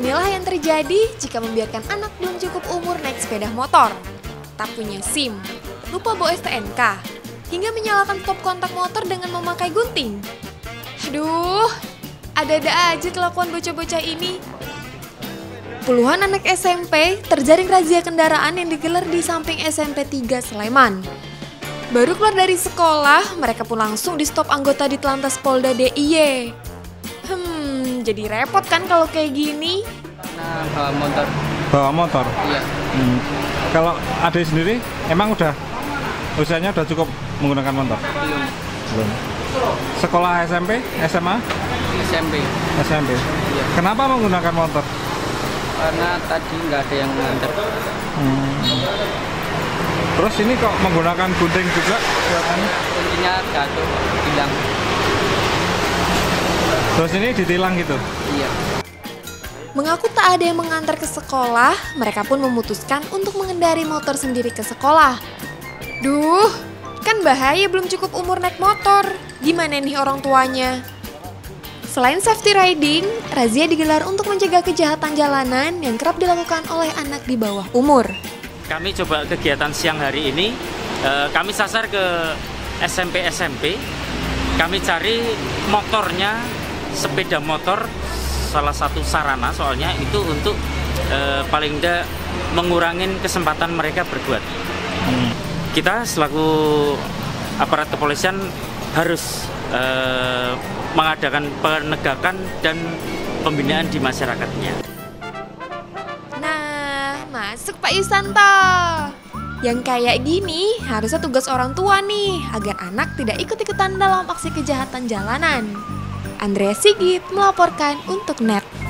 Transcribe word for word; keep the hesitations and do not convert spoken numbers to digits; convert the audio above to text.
Inilah yang terjadi jika membiarkan anak belum cukup umur naik sepeda motor, tak punya SIM, lupa bawa S T N K, hingga menyalakan stop kontak motor dengan memakai gunting. Aduh, ada-ada aja kelakuan bocah-bocah ini. Puluhan anak S M P terjaring razia kendaraan yang digelar di samping S M P tiga Sleman. Baru keluar dari sekolah, mereka pun langsung di stop anggota di Telantas Polda D I Y. Hmm, jadi repot kan kalau kayak gini? Nah, bawa motor. Bawa motor? Iya. Hmm. Kalau adik sendiri, emang udah usianya udah cukup menggunakan motor? Belum. Belum. Sekolah S M P, S M A? S M P. S M P. Iya. Kenapa menggunakan motor? Karena tadi nggak ada yang mengantar. Hmm. Terus ini kok menggunakan gunting juga? Guntingnya jatuh, hilang. Terus ini ditilang gitu? Iya. Mengaku tak ada yang mengantar ke sekolah, mereka pun memutuskan untuk mengendari motor sendiri ke sekolah. Duh, kan bahaya belum cukup umur naik motor. Gimana nih orang tuanya? Selain safety riding, razia digelar untuk mencegah kejahatan jalanan yang kerap dilakukan oleh anak di bawah umur. Kami coba kegiatan siang hari ini, eh, kami sasar ke S M P S M P, kami cari motornya, sepeda motor, salah satu sarana soalnya itu untuk eh, paling tidak mengurangi kesempatan mereka berbuat. Kita selaku aparat kepolisian harus eh, mengadakan penegakan dan pembinaan di masyarakatnya. Nah, masuk Pak Yusanto. Yang kayak gini harusnya tugas orang tua nih, agar anak tidak ikut-ikutan dalam aksi kejahatan jalanan. Andrea Sigit melaporkan untuk N E T.